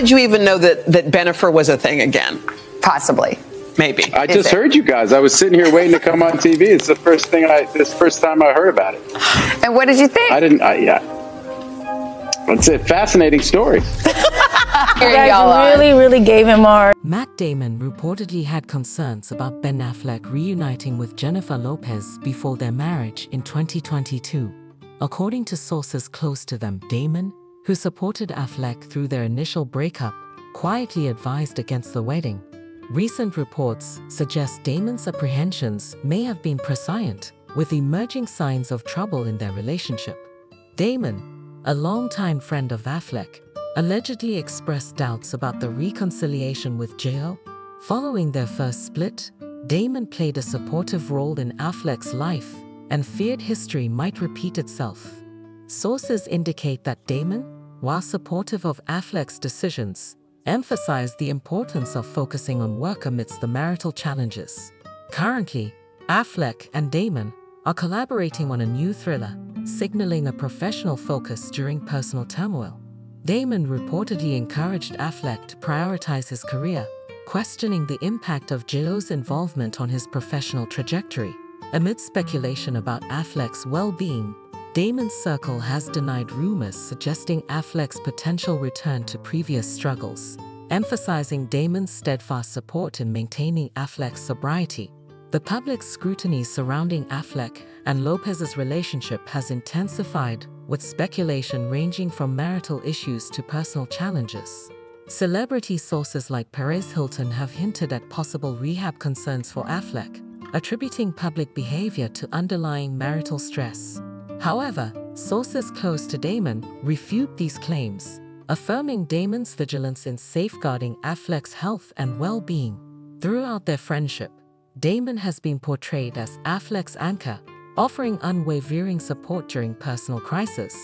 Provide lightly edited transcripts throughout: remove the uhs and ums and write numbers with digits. did you even know that Bennifer was a thing again? Possibly. Maybe. I just heard you guys. I was sitting here waiting to come on TV. It's the first thing this first time I heard about it. And what did you think? Yeah. It's a fascinating story. You guys really gave him our... Matt Damon reportedly had concerns about Ben Affleck reuniting with Jennifer Lopez before their marriage in 2022. According to sources close to them, Damon, who supported Affleck through their initial breakup, quietly advised against the wedding. Recent reports suggest Damon's apprehensions may have been prescient, with emerging signs of trouble in their relationship. Damon, a longtime friend of Affleck, allegedly expressed doubts about the reconciliation with Jay. Following their first split, Damon played a supportive role in Affleck's life and feared history might repeat itself. Sources indicate that Damon, while supportive of Affleck's decisions, emphasized the importance of focusing on work amidst the marital challenges. Currently, Affleck and Damon are collaborating on a new thriller, signaling a professional focus during personal turmoil. Damon reportedly encouraged Affleck to prioritize his career, questioning the impact of J.Lo's involvement on his professional trajectory. Amid speculation about Affleck's well-being, Damon's circle has denied rumors suggesting Affleck's potential return to previous struggles, emphasizing Damon's steadfast support in maintaining Affleck's sobriety. The public scrutiny surrounding Affleck and Lopez's relationship has intensified, with speculation ranging from marital issues to personal challenges. Celebrity sources like Perez Hilton have hinted at possible rehab concerns for Affleck, attributing public behavior to underlying marital stress. However, sources close to Damon refute these claims, affirming Damon's vigilance in safeguarding Affleck's health and well-being. Throughout their friendship, Damon has been portrayed as Affleck's anchor, offering unwavering support during personal crisis.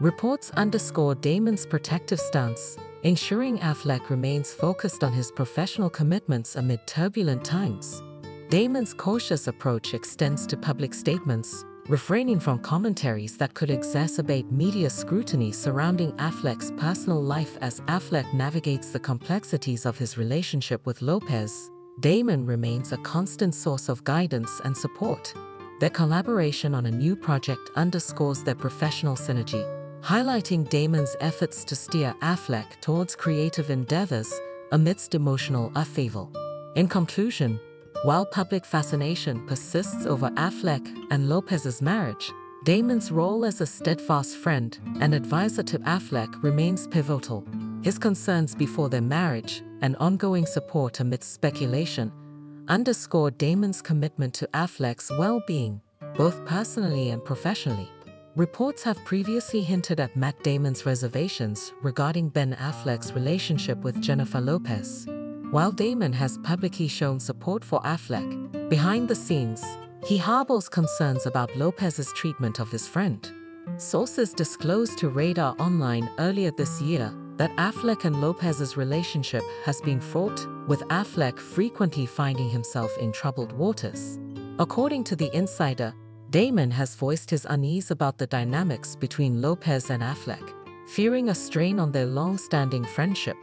Reports underscore Damon's protective stance, ensuring Affleck remains focused on his professional commitments amid turbulent times. Damon's cautious approach extends to public statements, refraining from commentaries that could exacerbate media scrutiny surrounding Affleck's personal life as Affleck navigates the complexities of his relationship with Lopez. Damon remains a constant source of guidance and support. Their collaboration on a new project underscores their professional synergy, highlighting Damon's efforts to steer Affleck towards creative endeavors amidst emotional upheaval. In conclusion, while public fascination persists over Affleck and Lopez's marriage, Damon's role as a steadfast friend and advisor to Affleck remains pivotal. His concerns before their marriage and ongoing support amidst speculation underscore Damon's commitment to Affleck's well-being, both personally and professionally. Reports have previously hinted at Matt Damon's reservations regarding Ben Affleck's relationship with Jennifer Lopez. While Damon has publicly shown support for Affleck, behind the scenes, he harbors concerns about Lopez's treatment of his friend. Sources disclosed to Radar Online earlier this year that Affleck and Lopez's relationship has been fraught, with Affleck frequently finding himself in troubled waters. According to The Insider, Damon has voiced his unease about the dynamics between Lopez and Affleck, fearing a strain on their long-standing friendship.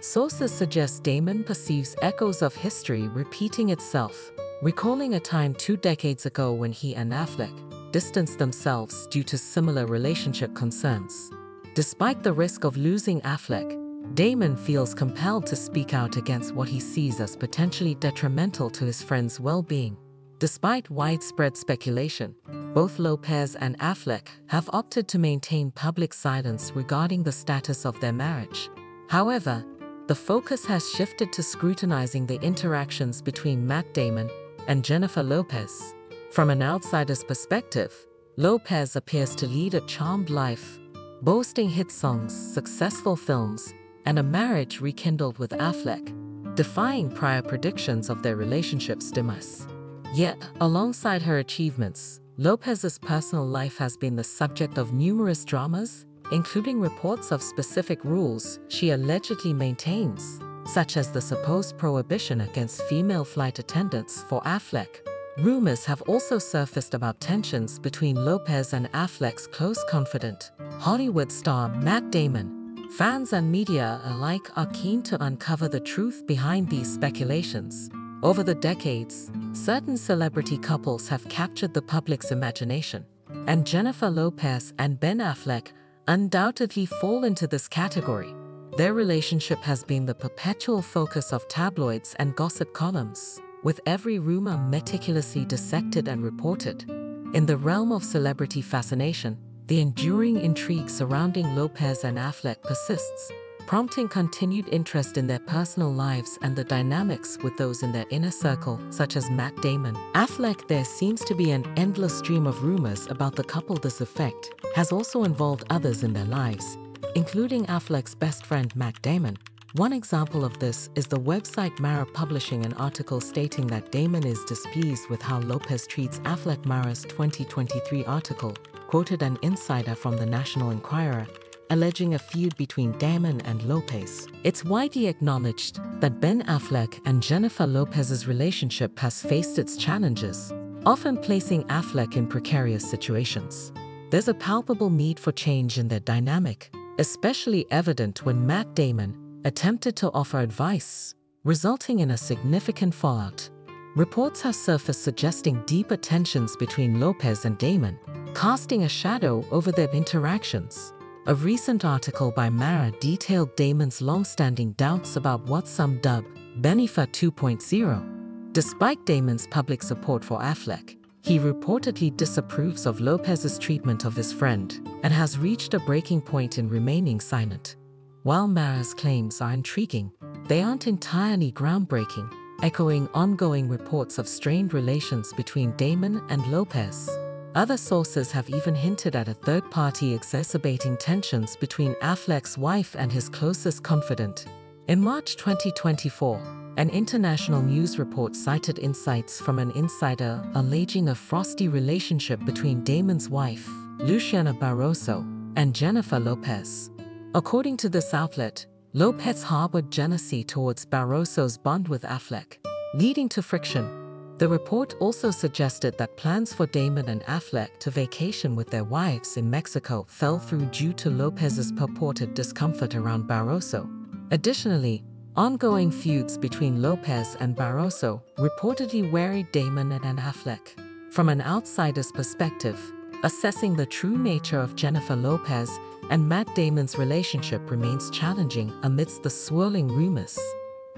Sources suggest Damon perceives echoes of history repeating itself, recalling a time 2 decades ago when he and Affleck distanced themselves due to similar relationship concerns. Despite the risk of losing Affleck, Damon feels compelled to speak out against what he sees as potentially detrimental to his friend's well-being. Despite widespread speculation, both Lopez and Affleck have opted to maintain public silence regarding the status of their marriage. However, the focus has shifted to scrutinizing the interactions between Matt Damon and Jennifer Lopez. From an outsider's perspective, Lopez appears to lead a charmed life, boasting hit songs, successful films, and a marriage rekindled with Affleck, defying prior predictions of their relationship's demise. Yet, alongside her achievements, Lopez's personal life has been the subject of numerous dramas, including reports of specific rules she allegedly maintains, such as the supposed prohibition against female flight attendants for Affleck. Rumors have also surfaced about tensions between Lopez and Affleck's close confidant, Hollywood star Matt Damon, Fans and media alike are keen to uncover the truth behind these speculations. Over the decades, certain celebrity couples have captured the public's imagination, and Jennifer Lopez and Ben Affleck undoubtedly fall into this category. Their relationship has been the perpetual focus of tabloids and gossip columns, with every rumor meticulously dissected and reported. In the realm of celebrity fascination, the enduring intrigue surrounding Lopez and Affleck persists, prompting continued interest in their personal lives and the dynamics with those in their inner circle, such as Matt Damon. Affleck, there seems to be an endless stream of rumors about the couple. This effect has also involved others in their lives, including Affleck's best friend Matt Damon. One example of this is the website Mara publishing an article stating that Damon is displeased with how Lopez treats Affleck. Mara's 2023 article quoted an insider from the National Enquirer, alleging a feud between Damon and Lopez. It's widely acknowledged that Ben Affleck and Jennifer Lopez's relationship has faced its challenges, often placing Affleck in precarious situations. There's a palpable need for change in their dynamic, especially evident when Matt Damon attempted to offer advice, resulting in a significant fallout. Reports have surfaced suggesting deeper tensions between Lopez and Damon, casting a shadow over their interactions. A recent article by Mara detailed Damon's long-standing doubts about what some dub Bennifer 2.0. Despite Damon's public support for Affleck, he reportedly disapproves of Lopez's treatment of his friend and has reached a breaking point in remaining silent. While Mara's claims are intriguing, they aren't entirely groundbreaking, echoing ongoing reports of strained relations between Damon and Lopez. Other sources have even hinted at a third party exacerbating tensions between Affleck's wife and his closest confidant. In March 2024, an international news report cited insights from an insider alleging a frosty relationship between Damon's wife, Luciana Barroso, and Jennifer Lopez. According to this outlet, Lopez harbored jealousy towards Barroso's bond with Affleck, leading to friction. The report also suggested that plans for Damon and Affleck to vacation with their wives in Mexico fell through due to Lopez's purported discomfort around Barroso. Additionally, ongoing feuds between Lopez and Barroso reportedly wearied Damon and Affleck. From an outsider's perspective, assessing the true nature of Jennifer Lopez and Matt Damon's relationship remains challenging amidst the swirling rumors.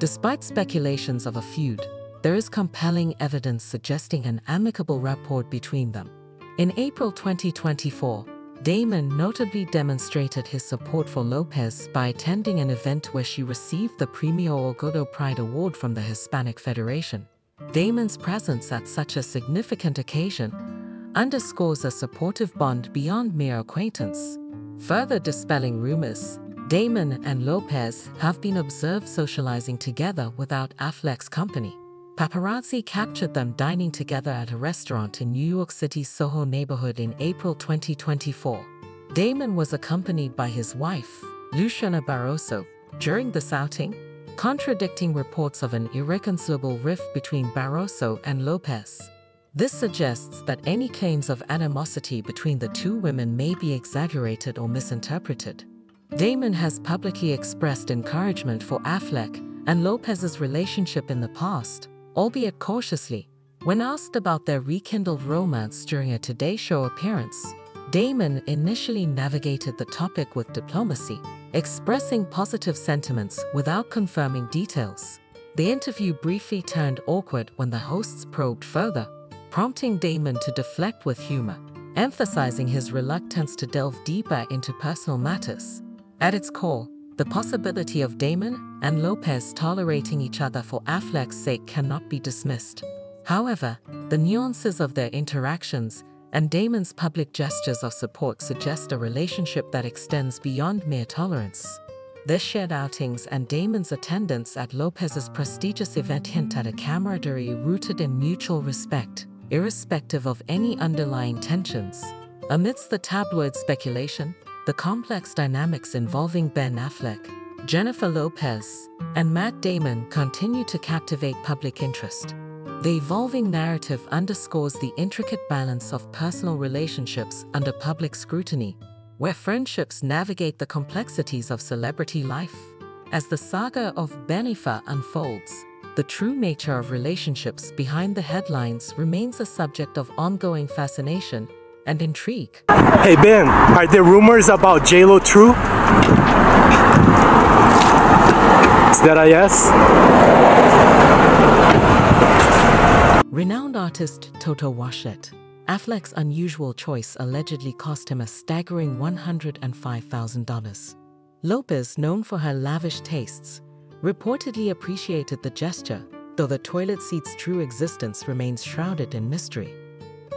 Despite speculations of a feud, there is compelling evidence suggesting an amicable rapport between them. In April 2024, Damon notably demonstrated his support for Lopez by attending an event where she received the Premio Orgullo Pride Award from the Hispanic Federation. Damon's presence at such a significant occasion underscores a supportive bond beyond mere acquaintance. Further dispelling rumors, Damon and Lopez have been observed socializing together without Affleck's company. Paparazzi captured them dining together at a restaurant in New York City's Soho neighborhood in April 2024. Damon was accompanied by his wife, Luciana Barroso, during this outing, contradicting reports of an irreconcilable rift between Barroso and Lopez. This suggests that any claims of animosity between the two women may be exaggerated or misinterpreted. Damon has publicly expressed encouragement for Affleck and Lopez's relationship in the past, albeit cautiously. When asked about their rekindled romance during a Today Show appearance, Damon initially navigated the topic with diplomacy, expressing positive sentiments without confirming details. The interview briefly turned awkward when the hosts probed further, prompting Damon to deflect with humor, emphasizing his reluctance to delve deeper into personal matters. At its core, the possibility of Damon and Lopez tolerating each other for Affleck's sake cannot be dismissed. However, the nuances of their interactions and Damon's public gestures of support suggest a relationship that extends beyond mere tolerance. Their shared outings and Damon's attendance at Lopez's prestigious event hint at a camaraderie rooted in mutual respect, irrespective of any underlying tensions. Amidst the tabloid speculation, the complex dynamics involving Ben Affleck, Jennifer Lopez, and Matt Damon continue to captivate public interest. The evolving narrative underscores the intricate balance of personal relationships under public scrutiny, where friendships navigate the complexities of celebrity life. As the saga of Bennifer unfolds, the true nature of relationships behind the headlines remains a subject of ongoing fascination and intrigue. Hey Ben, are there rumors about J-Lo true? Is that a yes? Renowned artist Toto Washett, Affleck's unusual choice allegedly cost him a staggering $105,000. Lopez, known for her lavish tastes, reportedly appreciated the gesture, though the toilet seat's true existence remains shrouded in mystery.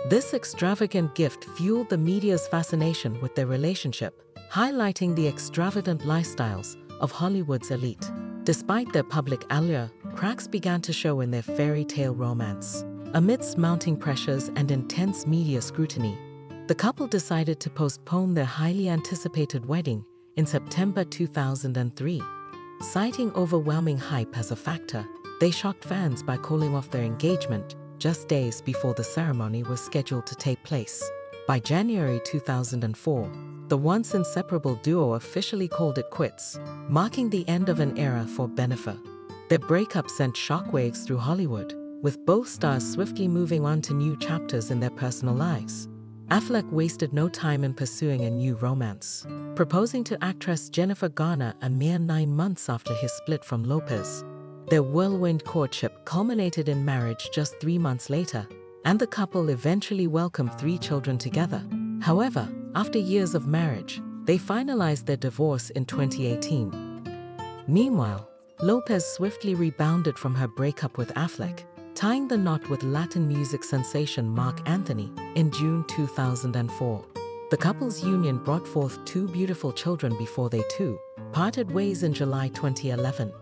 This extravagant gift fueled the media's fascination with their relationship, highlighting the extravagant lifestyles of Hollywood's elite. Despite their public allure, cracks began to show in their fairy tale romance. Amidst mounting pressures and intense media scrutiny, the couple decided to postpone their highly anticipated wedding in September 2003. Citing overwhelming hype as a factor, they shocked fans by calling off their engagement just days before the ceremony was scheduled to take place. By January 2004, the once inseparable duo officially called it quits, marking the end of an era for Bennifer. Their breakup sent shockwaves through Hollywood, with both stars swiftly moving on to new chapters in their personal lives. Affleck wasted no time in pursuing a new romance, proposing to actress Jennifer Garner a mere 9 months after his split from Lopez. Their whirlwind courtship culminated in marriage just 3 months later, and the couple eventually welcomed 3 children together. However, after years of marriage, they finalized their divorce in 2018. Meanwhile, Lopez swiftly rebounded from her breakup with Affleck, tying the knot with Latin music sensation Marc Anthony in June 2004. The couple's union brought forth 2 beautiful children before they too parted ways in July 2011.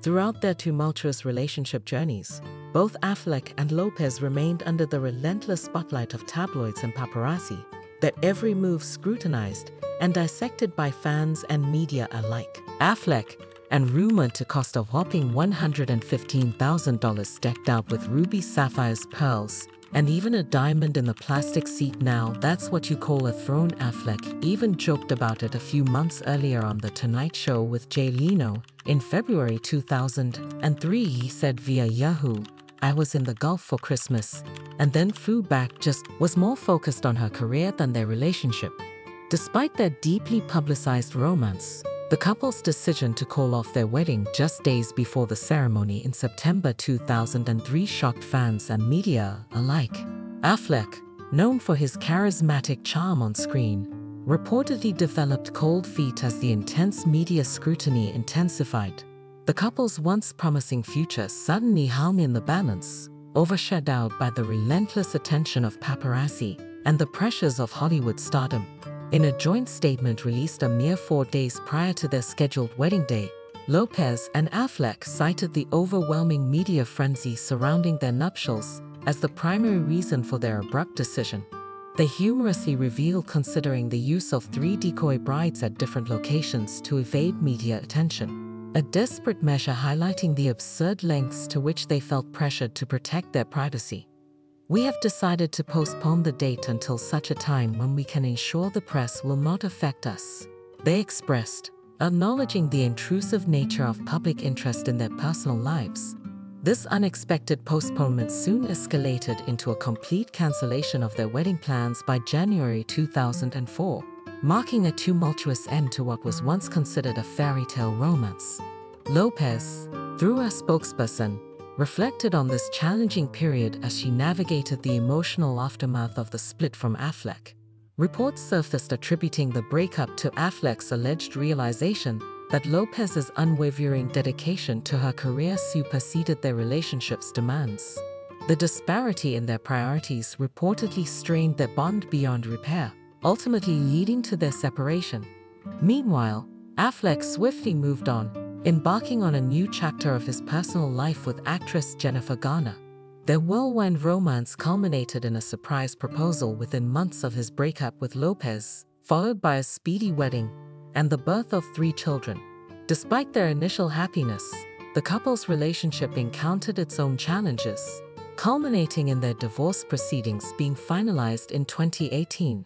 Throughout their tumultuous relationship journeys, both Affleck and Lopez remained under the relentless spotlight of tabloids and paparazzi, their every move scrutinized and dissected by fans and media alike. Affleck, and rumored to cost a whopping $115,000, decked out with ruby sapphires, pearls, and even a diamond in the plastic seat. Now that's what you call a throne. Affleck even joked about it a few months earlier on The Tonight Show with Jay Leno. In February 2003, he said via Yahoo, "I was in the Gulf for Christmas," and then flew back. Just was more focused on her career than their relationship. Despite their deeply publicized romance, the couple's decision to call off their wedding just days before the ceremony in September 2003 shocked fans and media alike. Affleck, known for his charismatic charm on screen, reportedly developed cold feet as the intense media scrutiny intensified. The couple's once promising future suddenly hung in the balance, overshadowed by the relentless attention of paparazzi and the pressures of Hollywood stardom. In a joint statement released a mere 4 days prior to their scheduled wedding day, Lopez and Affleck cited the overwhelming media frenzy surrounding their nuptials as the primary reason for their abrupt decision. They humorously revealed considering the use of 3 decoy brides at different locations to evade media attention, a desperate measure highlighting the absurd lengths to which they felt pressured to protect their privacy. "We have decided to postpone the date until such a time when we can ensure the press will not affect us," they expressed, acknowledging the intrusive nature of public interest in their personal lives. This unexpected postponement soon escalated into a complete cancellation of their wedding plans by January 2004, marking a tumultuous end to what was once considered a fairy tale romance. Lopez, through her spokesperson, reflected on this challenging period as she navigated the emotional aftermath of the split from Affleck. Reports surfaced attributing the breakup to Affleck's alleged realization that Lopez's unwavering dedication to her career superseded their relationship's demands. The disparity in their priorities reportedly strained their bond beyond repair, ultimately leading to their separation. Meanwhile, Affleck swiftly moved on, embarking on a new chapter of his personal life with actress Jennifer Garner. Their whirlwind romance culminated in a surprise proposal within months of his breakup with Lopez, followed by a speedy wedding and the birth of 3 children. Despite their initial happiness, the couple's relationship encountered its own challenges, culminating in their divorce proceedings being finalized in 2018.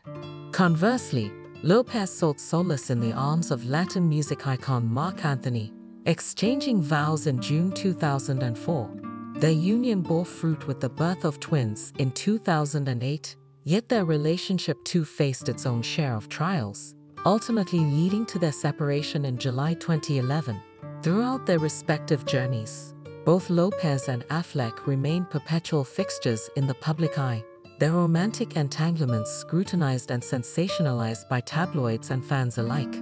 Conversely, Lopez sold solace in the arms of Latin music icon Marc Anthony, exchanging vows in June 2004. Their union bore fruit with the birth of twins in 2008, yet their relationship too faced its own share of trials, ultimately leading to their separation in July 2011. Throughout their respective journeys, both Lopez and Affleck remained perpetual fixtures in the public eye, their romantic entanglements scrutinized and sensationalized by tabloids and fans alike.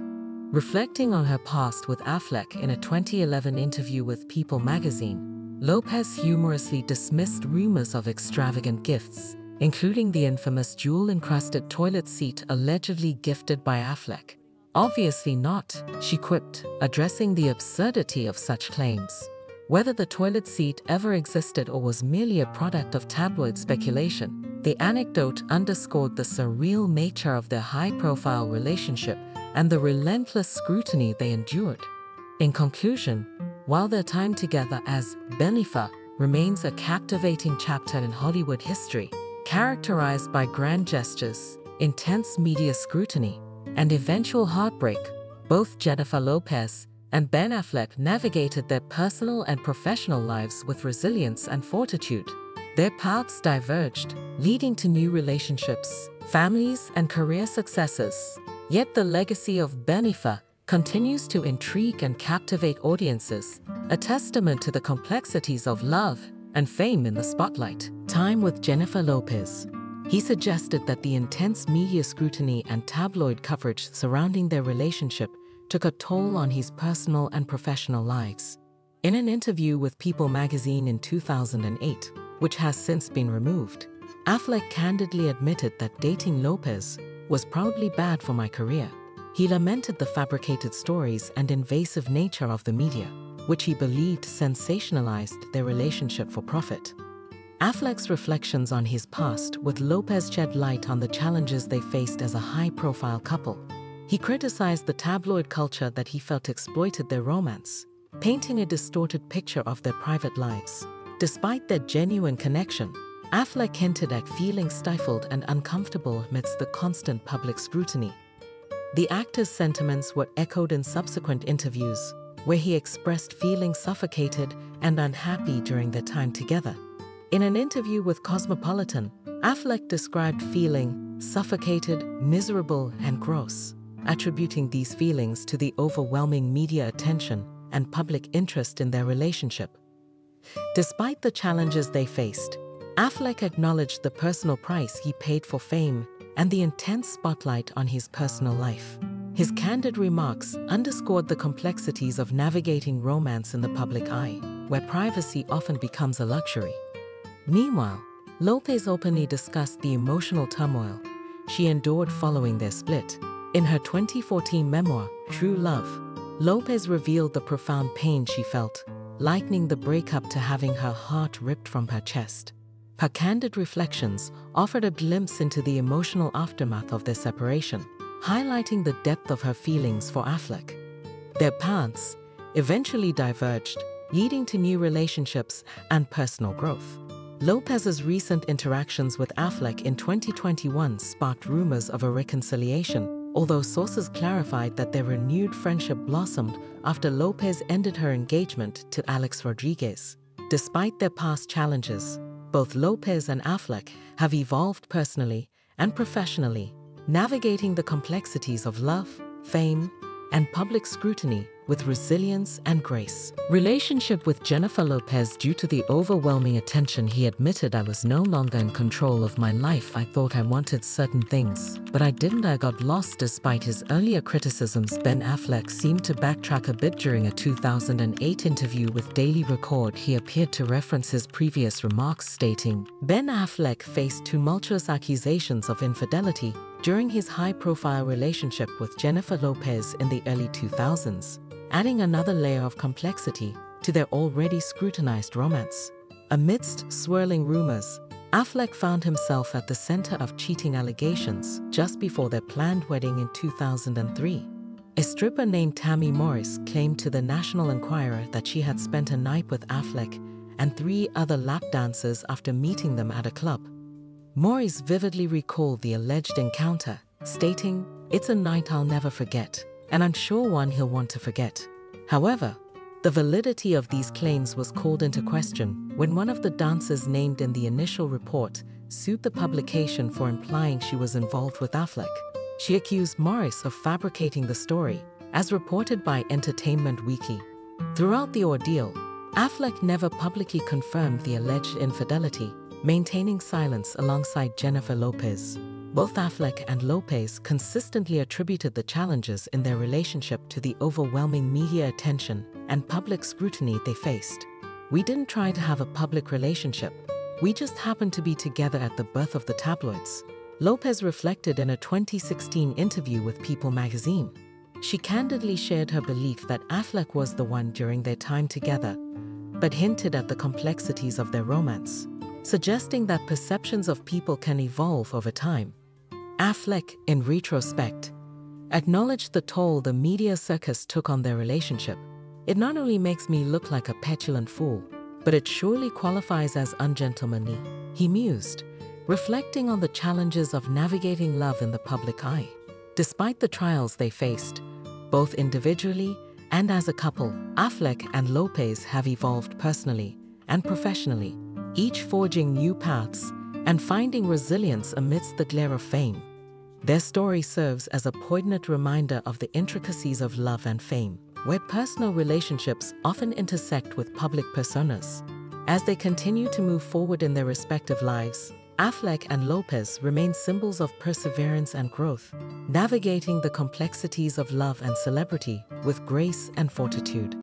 Reflecting on her past with Affleck in a 2011 interview with People magazine, Lopez humorously dismissed rumors of extravagant gifts, including the infamous jewel-encrusted toilet seat allegedly gifted by Affleck. "Obviously not," she quipped, addressing the absurdity of such claims. Whether the toilet seat ever existed or was merely a product of tabloid speculation, the anecdote underscored the surreal nature of their high-profile relationship and the relentless scrutiny they endured. In conclusion, while their time together as Bennifer remains a captivating chapter in Hollywood history, characterized by grand gestures, intense media scrutiny, and eventual heartbreak, both Jennifer Lopez and Ben Affleck navigated their personal and professional lives with resilience and fortitude. Their paths diverged, leading to new relationships, families, and career successes. Yet the legacy of Bennifer continues to intrigue and captivate audiences, a testament to the complexities of love and fame in the spotlight. Time with Jennifer Lopez. He suggested that the intense media scrutiny and tabloid coverage surrounding their relationship took a toll on his personal and professional lives. In an interview with People magazine in 2008, which has since been removed, Affleck candidly admitted that dating Lopez was probably bad for my career. He lamented the fabricated stories and invasive nature of the media, which he believed sensationalized their relationship for profit. Affleck's reflections on his past with Lopez shed light on the challenges they faced as a high-profile couple. He criticized the tabloid culture that he felt exploited their romance, painting a distorted picture of their private lives. Despite their genuine connection, Affleck hinted at feeling stifled and uncomfortable amidst the constant public scrutiny. The actor's sentiments were echoed in subsequent interviews, where he expressed feeling suffocated and unhappy during their time together. In an interview with Cosmopolitan, Affleck described feeling suffocated, miserable, and gross, attributing these feelings to the overwhelming media attention and public interest in their relationship. Despite the challenges they faced, Affleck acknowledged the personal price he paid for fame and the intense spotlight on his personal life. His candid remarks underscored the complexities of navigating romance in the public eye, where privacy often becomes a luxury. Meanwhile, Lopez openly discussed the emotional turmoil she endured following their split. In her 2014 memoir, True Love, Lopez revealed the profound pain she felt, likening the breakup to having her heart ripped from her chest. Her candid reflections offered a glimpse into the emotional aftermath of their separation, highlighting the depth of her feelings for Affleck. Their paths eventually diverged, leading to new relationships and personal growth. Lopez's recent interactions with Affleck in 2021 sparked rumors of a reconciliation, although sources clarified that their renewed friendship blossomed after Lopez ended her engagement to Alex Rodriguez. Despite their past challenges, both Lopez and Affleck have evolved personally and professionally, navigating the complexities of love, fame, and public scrutiny with resilience and grace. Relationship with Jennifer Lopez. Due to the overwhelming attention, he admitted, "I was no longer in control of my life. I thought I wanted certain things, but I didn't. I got lost." Despite his earlier criticisms, Ben Affleck seemed to backtrack a bit. During a 2008 interview with Daily Record, he appeared to reference his previous remarks, stating, "Ben Affleck faced tumultuous accusations of infidelity during his high-profile relationship with Jennifer Lopez in the early 2000s, adding another layer of complexity to their already scrutinized romance." Amidst swirling rumors, Affleck found himself at the center of cheating allegations just before their planned wedding in 2003. A stripper named Tammy Morris claimed to the National Enquirer that she had spent a night with Affleck and 3 other lap dancers after meeting them at a club. Morris vividly recalled the alleged encounter, stating, It's a night I'll never forget, and I'm sure one he'll want to forget. However, the validity of these claims was called into question when one of the dancers named in the initial report sued the publication for implying she was involved with Affleck. She accused Morris of fabricating the story, as reported by Entertainment Weekly. Throughout the ordeal, Affleck never publicly confirmed the alleged infidelity, maintaining silence alongside Jennifer Lopez. Both Affleck and Lopez consistently attributed the challenges in their relationship to the overwhelming media attention and public scrutiny they faced. "We didn't try to have a public relationship. We just happened to be together at the birth of the tabloids," Lopez reflected in a 2016 interview with People magazine. She candidly shared her belief that Affleck was the one during their time together, but hinted at the complexities of their romance, suggesting that perceptions of people can evolve over time. Affleck, in retrospect, acknowledged the toll the media circus took on their relationship. "It not only makes me look like a petulant fool, but it surely qualifies as ungentlemanly," he mused, reflecting on the challenges of navigating love in the public eye. Despite the trials they faced, both individually and as a couple, Affleck and Lopez have evolved personally and professionally, each forging new paths and finding resilience amidst the glare of fame. Their story serves as a poignant reminder of the intricacies of love and fame, where personal relationships often intersect with public personas. As they continue to move forward in their respective lives, Affleck and Lopez remain symbols of perseverance and growth, navigating the complexities of love and celebrity with grace and fortitude.